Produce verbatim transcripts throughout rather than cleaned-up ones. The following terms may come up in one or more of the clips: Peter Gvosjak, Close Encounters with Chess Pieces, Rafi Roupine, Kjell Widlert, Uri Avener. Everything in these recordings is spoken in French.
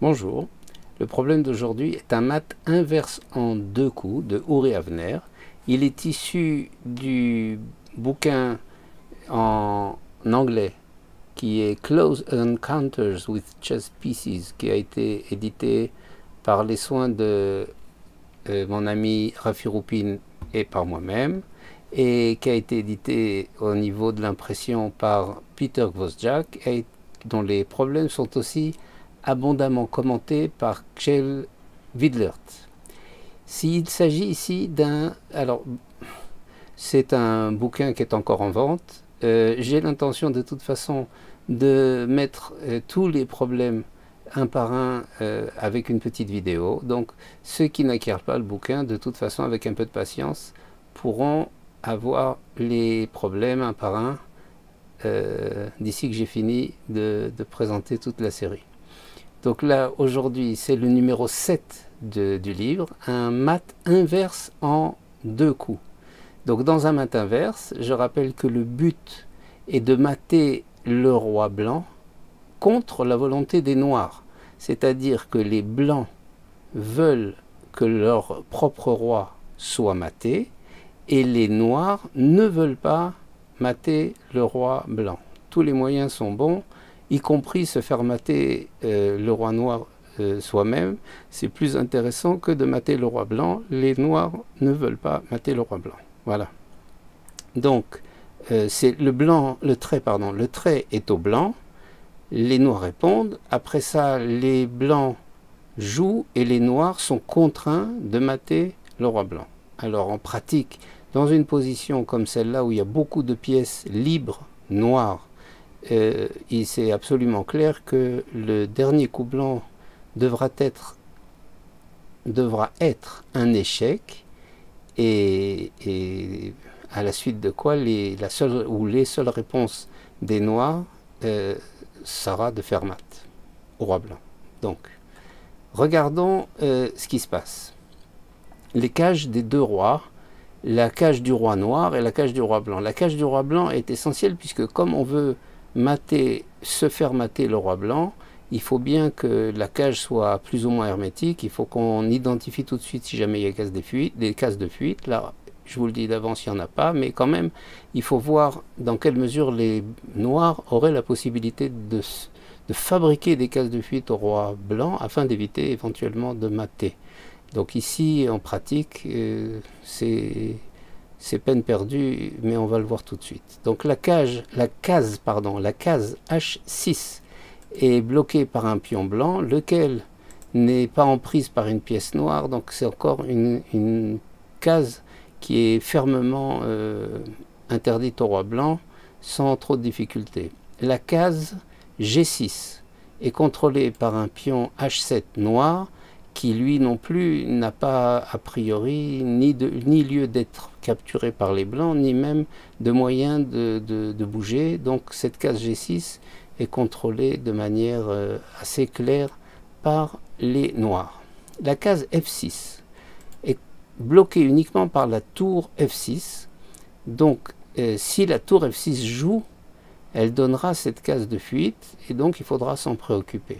Bonjour, le problème d'aujourd'hui est un mat inverse en deux coups de Uri Avener. Il est issu du bouquin en anglais qui est Close Encounters with Chess Pieces, qui a été édité par les soins de euh, mon ami Rafi Roupine et par moi-même, et qui a été édité au niveau de l'impression par Peter Gvosjak, et dont les problèmes sont aussi abondamment commenté par Kjell Widlert. S'il s'agit ici d'un... Alors, c'est un bouquin qui est encore en vente. Euh, J'ai l'intention de toute façon de mettre euh, tous les problèmes un par un euh, avec une petite vidéo. Donc, ceux qui n'acquièrent pas le bouquin, de toute façon, avec un peu de patience, pourront avoir les problèmes un par un euh, d'ici que j'ai fini de, de présenter toute la série. Donc là, aujourd'hui, c'est le numéro sept de, du livre, un mat inverse en deux coups. Donc dans un mat inverse, je rappelle que le but est de mater le roi blanc contre la volonté des noirs. C'est-à-dire que les blancs veulent que leur propre roi soit maté et les noirs ne veulent pas mater le roi blanc. Tous les moyens sont bons, y compris se faire mater euh, le roi noir euh, soi-même. C'est plus intéressant que de mater le roi blanc. Les noirs ne veulent pas mater le roi blanc. Voilà. Donc, euh, c'est le blanc, le trait, pardon, le trait est au blanc. Les noirs répondent. Après ça, les blancs jouent et les noirs sont contraints de mater le roi blanc. Alors, en pratique, dans une position comme celle-là où il y a beaucoup de pièces libres, noires, Euh, il c'est absolument clair que le dernier coup blanc devra être, devra être un échec et, et à la suite de quoi les, la seule, ou les seules réponses des noirs euh, sera de faire mat au roi blanc. Donc regardons euh, ce qui se passe. Les cages des deux rois, la cage du roi noir et la cage du roi blanc. La cage du roi blanc est essentielle puisque comme on veut mater, se faire mater le roi blanc, il faut bien que la cage soit plus ou moins hermétique. Il faut qu'on identifie tout de suite si jamais il y a des, fuites, des cases de fuite. Là, je vous le dis d'avance, il n'y en a pas, mais quand même, il faut voir dans quelle mesure les noirs auraient la possibilité de, de fabriquer des cases de fuite au roi blanc afin d'éviter éventuellement de mater. Donc ici, en pratique, euh, c'est... c'est peine perdue, mais on va le voir tout de suite. Donc la cage, la case, pardon, la case H six est bloquée par un pion blanc, lequel n'est pas en prise par une pièce noire, donc c'est encore une, une case qui est fermement euh, interdite au roi blanc, sans trop de difficulté. La case G six est contrôlée par un pion H sept noir, qui lui non plus n'a pas a priori ni, de, ni lieu d'être capturé par les blancs, ni même de moyen de, de, de bouger. Donc cette case G six est contrôlée de manière euh, assez claire par les noirs. La case F six est bloquée uniquement par la tour F six. Donc euh, si la tour F six joue, elle donnera cette case de fuite et donc il faudra s'en préoccuper.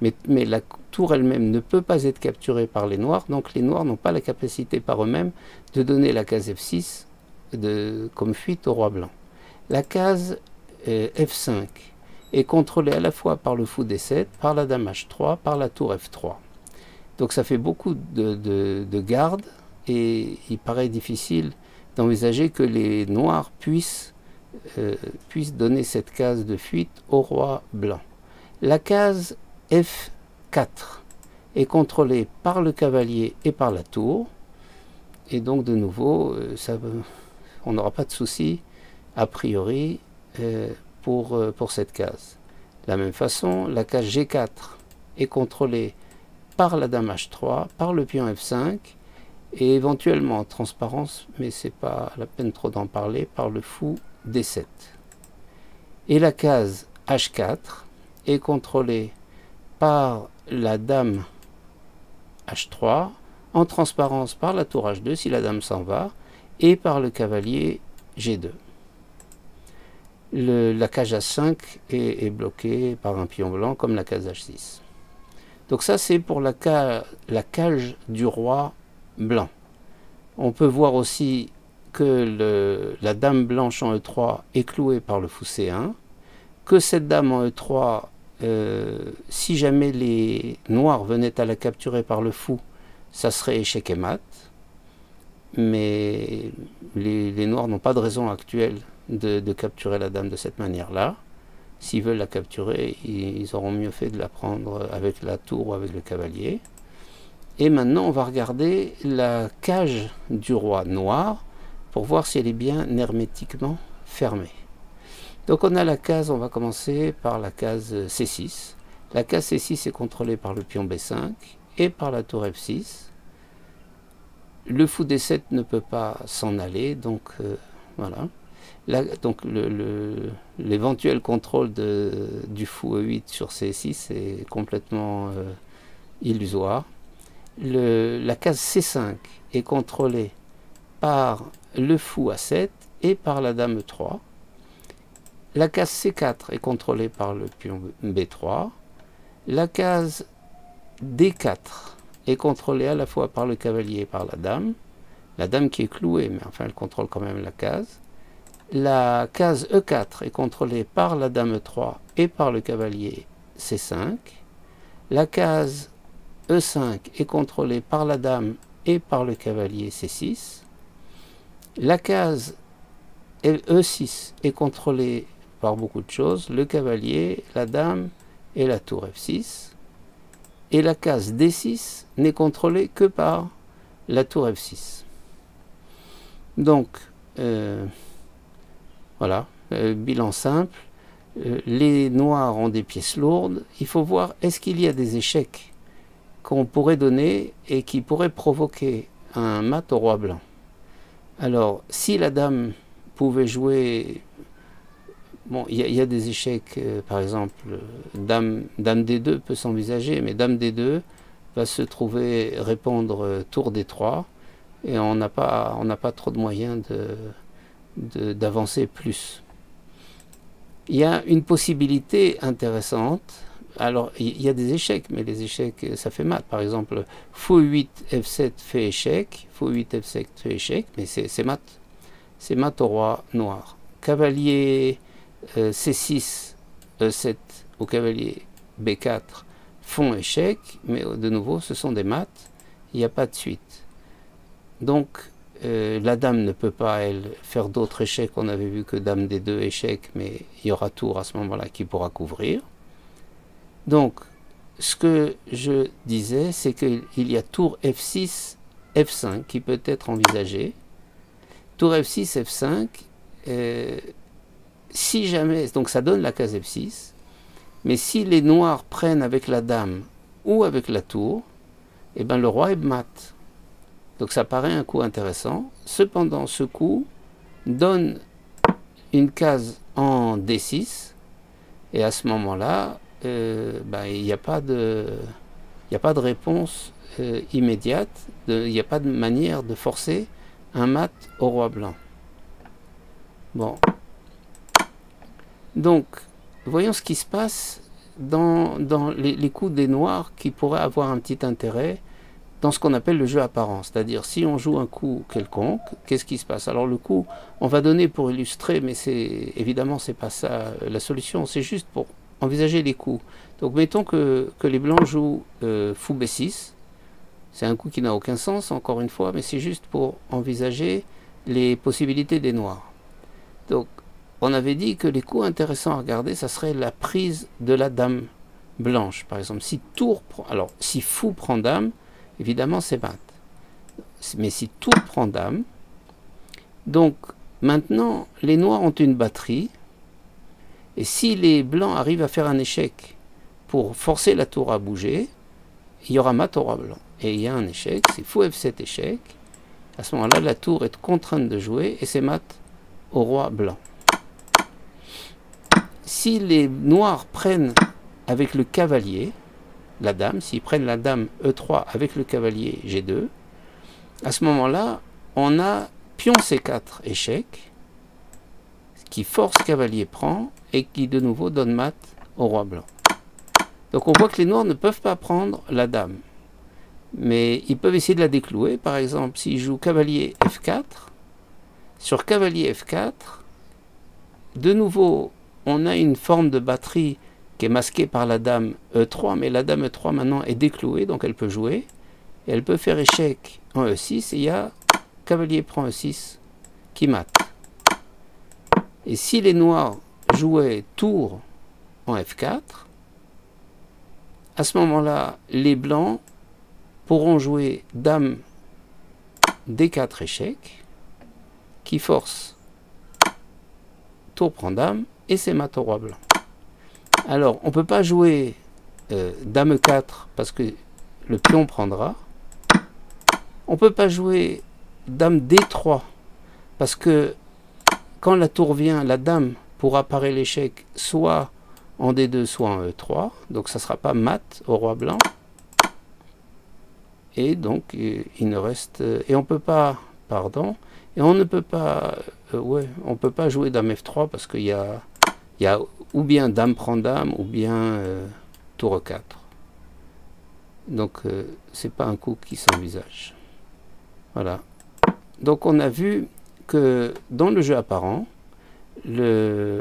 Mais, mais la tour elle-même ne peut pas être capturée par les noirs, donc les noirs n'ont pas la capacité par eux-mêmes de donner la case F six de, comme fuite au roi blanc. La case euh, F cinq est contrôlée à la fois par le fou D sept, par la dame H trois, par la tour F trois. Donc ça fait beaucoup de, de, de gardes et il paraît difficile d'envisager que les noirs puissent, euh, puissent donner cette case de fuite au roi blanc. La case F quatre est contrôlé par le cavalier et par la tour, et donc de nouveau ça, on n'aura pas de souci a priori euh, pour, euh, pour cette case. De la même façon, la case G quatre est contrôlée par la dame H trois, par le pion F cinq et éventuellement en transparence, mais c'est pas la peine trop d'en parler, par le fou D sept. Et la case H quatre est contrôlée par la dame H trois, en transparence par la tour H deux si la dame s'en va, et par le cavalier G deux. Le, la cage H cinq est, est bloquée par un pion blanc comme la case H six. Donc ça c'est pour la, ca... la cage du roi blanc. On peut voir aussi que le... la dame blanche en E trois est clouée par le fou C un, que cette dame en E trois, euh, si jamais les noirs venaient à la capturer par le fou, ça serait échec et mat, mais les, les noirs n'ont pas de raison actuelle de, de capturer la dame de cette manière-là. S'ils veulent la capturer, ils auront mieux fait de la prendre avec la tour ou avec le cavalier. Et maintenant, on va regarder la cage du roi noir pour voir si elle est bien hermétiquement fermée. Donc on a la case, on va commencer par la case C six. La case C six est contrôlée par le pion B cinq et par la tour F six. Le fou D sept ne peut pas s'en aller, donc euh, voilà. La, donc l'éventuel contrôle de, du fou E huit sur C six est complètement euh, illusoire. Le, la case C cinq est contrôlée par le fou A sept et par la dame E trois. La case C quatre est contrôlée par le pion B trois. La case D quatre est contrôlée à la fois par le cavalier et par la dame. La dame qui est clouée, mais enfin elle contrôle quand même la case. La case E quatre est contrôlée par la dame E trois et par le cavalier C cinq. La case E cinq est contrôlée par la dame et par le cavalier C six. La case E six est contrôlée par beaucoup de choses, le cavalier, la dame et la tour F six. Et la case D six n'est contrôlée que par la tour F six. Donc, euh, voilà, euh, bilan simple, euh, les noirs ont des pièces lourdes, il faut voir est-ce qu'il y a des échecs qu'on pourrait donner et qui pourraient provoquer un mat au roi blanc. Alors, si la dame pouvait jouer, bon, il y, y a des échecs, euh, par exemple, dame, dame D deux peut s'envisager, mais dame D deux va se trouver répondre euh, tour D trois, et on n'a pas, on n'a pas trop de moyens de... d'avancer plus. Il y a une possibilité intéressante. Alors il y a des échecs, mais les échecs ça fait mat. Par exemple, fou huit F sept fait échec, fou huit F sept fait échec, mais c'est mat, c'est mat au roi noir. Cavalier euh, C six E sept ou cavalier B quatre font échec, mais de nouveau ce sont des mats, il n'y a pas de suite. Donc Euh, la dame ne peut pas, elle, faire d'autres échecs. On avait vu que dame D deux échec, mais il y aura tour à ce moment-là qui pourra couvrir. Donc, ce que je disais, c'est qu'il y a tour F six, F cinq qui peut être envisagé. Tour F six, F cinq, euh, si jamais, donc ça donne la case F six, mais si les noirs prennent avec la dame ou avec la tour, eh ben, le roi est mat. Donc ça paraît un coup intéressant. Cependant, ce coup donne une case en D six. Et à ce moment-là, euh, bah, il n'y a pas de, il n'y a pas de réponse euh, immédiate. De, il n'y a pas de manière de forcer un mat au roi blanc. Bon. Donc, voyons ce qui se passe dans, dans les, les coups des noirs qui pourraient avoir un petit intérêt dans ce qu'on appelle le jeu apparent, c'est-à-dire si on joue un coup quelconque, qu'est-ce qui se passe? Alors le coup, on va donner pour illustrer, mais c'est évidemment c'est pas ça la solution, c'est juste pour envisager les coups. Donc mettons que, que les blancs jouent euh, fou B six, c'est un coup qui n'a aucun sens encore une fois, mais c'est juste pour envisager les possibilités des noirs. Donc on avait dit que les coups intéressants à regarder, ça serait la prise de la dame blanche, par exemple. Si tour, alors si fou prend dame, évidemment, c'est mat. Mais si tour prend dame, donc maintenant, les noirs ont une batterie, et si les blancs arrivent à faire un échec pour forcer la tour à bouger, il y aura mat au roi blanc. Et il y a un échec, c'est fou F sept échec. À ce moment-là, la tour est contrainte de jouer, et c'est mat au roi blanc. Si les noirs prennent avec le cavalier, la dame, s'ils prennent la dame E trois avec le cavalier G deux, à ce moment-là, on a pion C quatre échec, qui force cavalier prend, et qui de nouveau donne mat au roi blanc. Donc on voit que les noirs ne peuvent pas prendre la dame. Mais ils peuvent essayer de la déclouer. Par exemple, s'ils jouent cavalier F quatre, sur cavalier F quatre, de nouveau, on a une forme de batterie qui est masquée par la dame E trois, mais la dame E trois maintenant est déclouée, donc elle peut jouer. Et elle peut faire échec en E six, et il y a cavalier prend E six qui mate. Et si les noirs jouaient tour en F quatre, à ce moment-là, les blancs pourront jouer dame D quatre échec, qui force tour prend dame, et c'est mat au roi blanc. Alors, on ne peut pas jouer euh, dame E quatre parce que le pion prendra. On ne peut pas jouer dame D trois parce que quand la tour vient, la dame pourra parer l'échec soit en D deux, soit en E trois. Donc ça ne sera pas mat au roi blanc. Et donc il ne reste... Et on ne peut pas... Pardon. Et on ne peut pas... Euh, ouais, on peut pas jouer dame F trois parce qu'il y a, y a ou bien dame prend dame ou bien euh, tour E quatre. Donc euh, c'est pas un coup qui s'envisage. Voilà. Donc on a vu que dans le jeu apparent, le,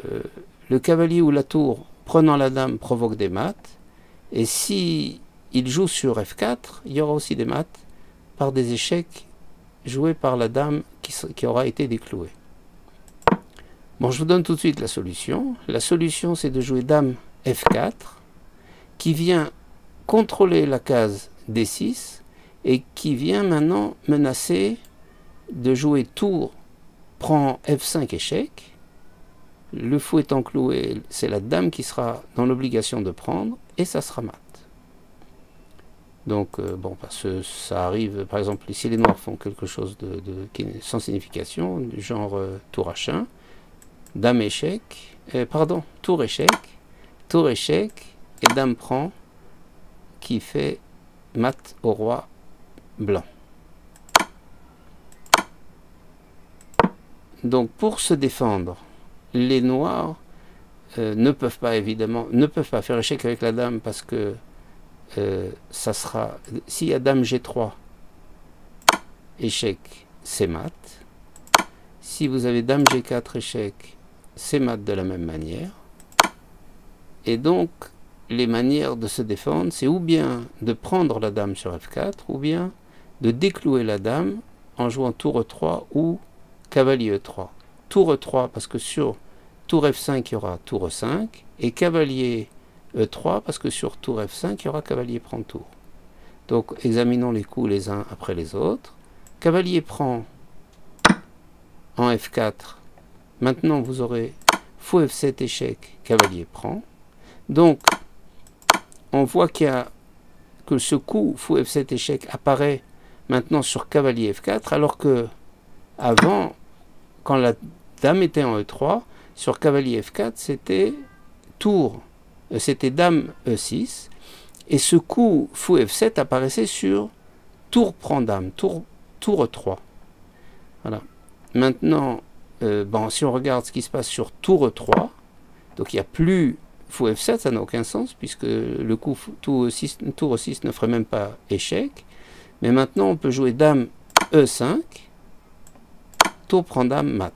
le cavalier ou la tour prenant la dame provoque des mates, et si il joue sur F quatre, il y aura aussi des mates par des échecs joués par la dame qui, qui aura été déclouée. Bon, je vous donne tout de suite la solution. La solution, c'est de jouer dame F quatre, qui vient contrôler la case D six, et qui vient maintenant menacer de jouer tour prend F cinq échec. Le fou étant cloué, c'est la dame qui sera dans l'obligation de prendre, et ça sera mat. Donc, euh, bon, parce que ça arrive, par exemple, si les noirs font quelque chose de, de, qui est sans signification, du genre euh, tour H un, dame échec, euh, pardon, tour échec, tour échec, et dame prend, qui fait mat au roi blanc. Donc pour se défendre, les noirs euh, ne peuvent pas évidemment, ne peuvent pas faire échec avec la dame parce que euh, ça sera, s'il y a dame G trois, échec, c'est mat. Si vous avez dame G quatre, échec, c'est mat de la même manière. Et donc les manières de se défendre, c'est ou bien de prendre la dame sur F quatre, ou bien de déclouer la dame en jouant tour E trois ou cavalier E trois. Tour E trois parce que sur tour F cinq, il y aura tour E cinq, et cavalier E trois parce que sur tour F cinq, il y aura cavalier prend tour. Donc examinons les coups les uns après les autres. Cavalier prend en F quatre. Maintenant, vous aurez fou F sept échec, cavalier prend. Donc, on voit qu'il y a, que ce coup fou F sept échec apparaît maintenant sur cavalier F quatre, alors que avant, quand la dame était en E trois, sur cavalier F quatre, c'était tour, c'était dame E six, et ce coup fou F sept apparaissait sur tour prend dame, tour, tour E trois. Voilà. Maintenant, euh, bon, si on regarde ce qui se passe sur tour E trois, donc il n'y a plus fou F sept, ça n'a aucun sens, puisque le coup tour E six, tour E six ne ferait même pas échec. Mais maintenant, on peut jouer dame E cinq, tour prend dame mat.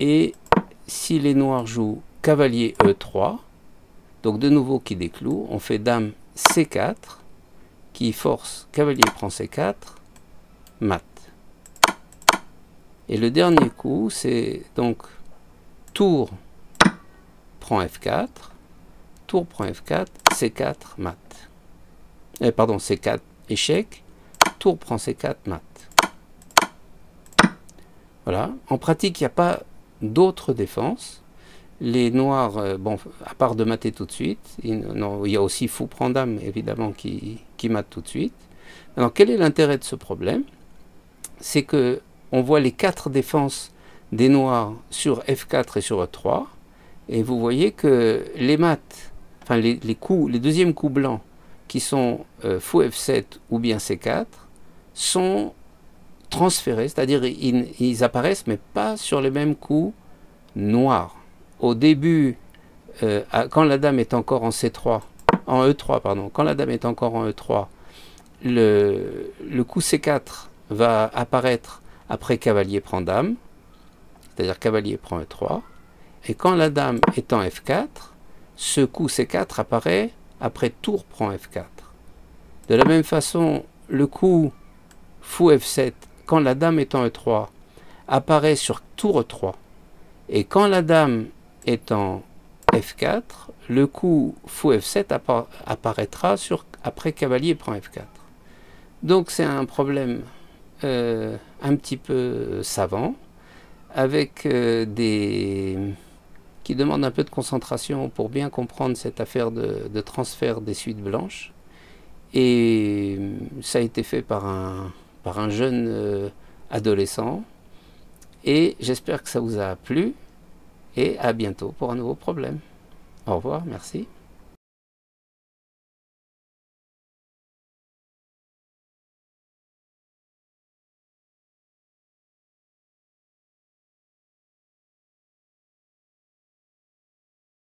Et si les noirs jouent cavalier E trois, donc de nouveau qui décloue, on fait dame C quatre, qui force cavalier prend C quatre, mat. Et le dernier coup, c'est donc tour prend F quatre, tour prend F quatre, C quatre, mat. Eh, pardon, C quatre, échec, tour prend C quatre, mat. Voilà. En pratique, il n'y a pas d'autres défenses. Les noirs, euh, bon, à part de mater tout de suite, il, non, il y a aussi fou prend dame, évidemment, qui, qui mate tout de suite. Alors, quel est l'intérêt de ce problème? C'est que on voit les quatre défenses des noirs sur F quatre et sur E trois, et vous voyez que les maths, enfin les, les coups, les deuxièmes coups blancs qui sont euh, fou F sept ou bien C quatre sont transférés, c'est-à-dire ils, ils apparaissent mais pas sur les mêmes coups noirs. Au début, euh, à, quand la dame est encore en C trois, en E trois, pardon, quand la dame est encore en E trois, le, le coup C quatre va apparaître après cavalier prend dame, c'est-à-dire cavalier prend E trois, et quand la dame est en F quatre, ce coup C quatre apparaît après tour prend F quatre. De la même façon, le coup fou F sept, quand la dame est en E trois, apparaît sur tour E trois. Et quand la dame est en F quatre, le coup fou F sept appara apparaîtra sur, après cavalier prend F quatre. Donc c'est un problème euh, un petit peu savant, avec euh, des... qui demande un peu de concentration pour bien comprendre cette affaire de, de transfert des suites blanches. Et ça a été fait par un, par un jeune euh, adolescent. Et j'espère que ça vous a plu. Et à bientôt pour un nouveau problème. Au revoir, merci.